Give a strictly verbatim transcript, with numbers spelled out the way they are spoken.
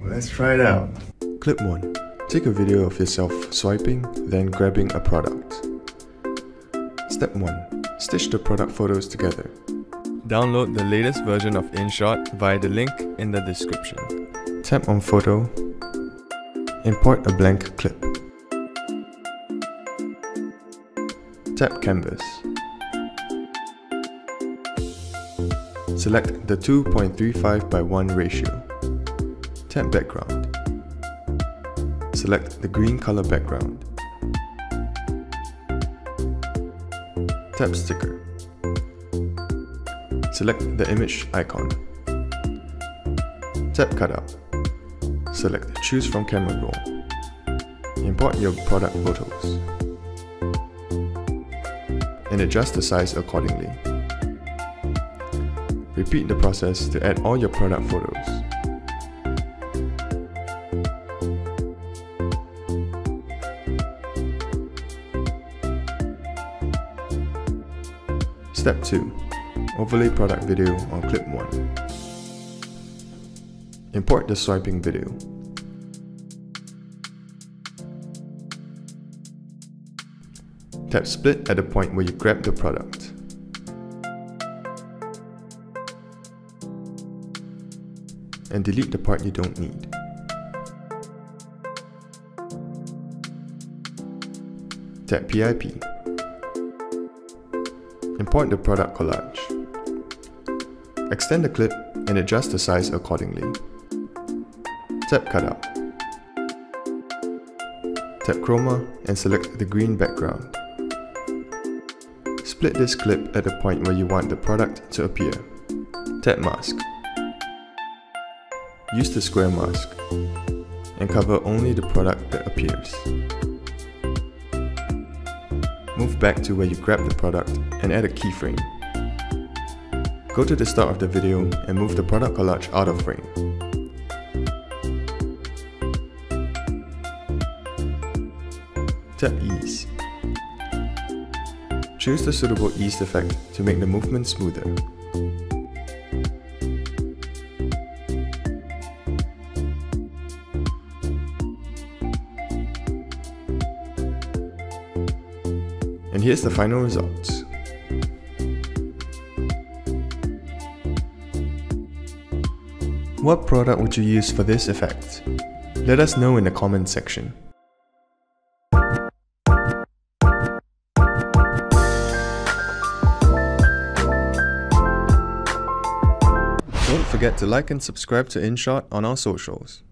Let's try it out. Clip one. Take a video of yourself swiping, then grabbing a product. Step one. Stitch the product photos together. Download the latest version of InShot via the link in the description. Tap on Photo. Import a blank clip. Tap Canvas. Select the two point three five by one ratio. Tap Background. Select the green color background. Tap Sticker. Select the image icon. Tap Cutout. Select Choose from Camera Roll. Import your product photos and adjust the size accordingly. Repeat the process to add all your product photos. Step two. Overlay product video on clip one. Import the swiping video. Tap Split at the point where you grab the product. And delete the part you don't need. Tap P I P. Import the product collage. Extend the clip and adjust the size accordingly. Tap Cutout. Tap Chroma and select the green background. Split this clip at the point where you want the product to appear. Tap Mask. Use the square mask and cover only the product that appears. Move back to where you grab the product and add a keyframe. Go to the start of the video and move the product collage out of frame. Tap Ease. Choose the suitable ease effect to make the movement smoother. And here's the final results. What product would you use for this effect? Let us know in the comments section. Don't forget to like and subscribe to InShot on our socials.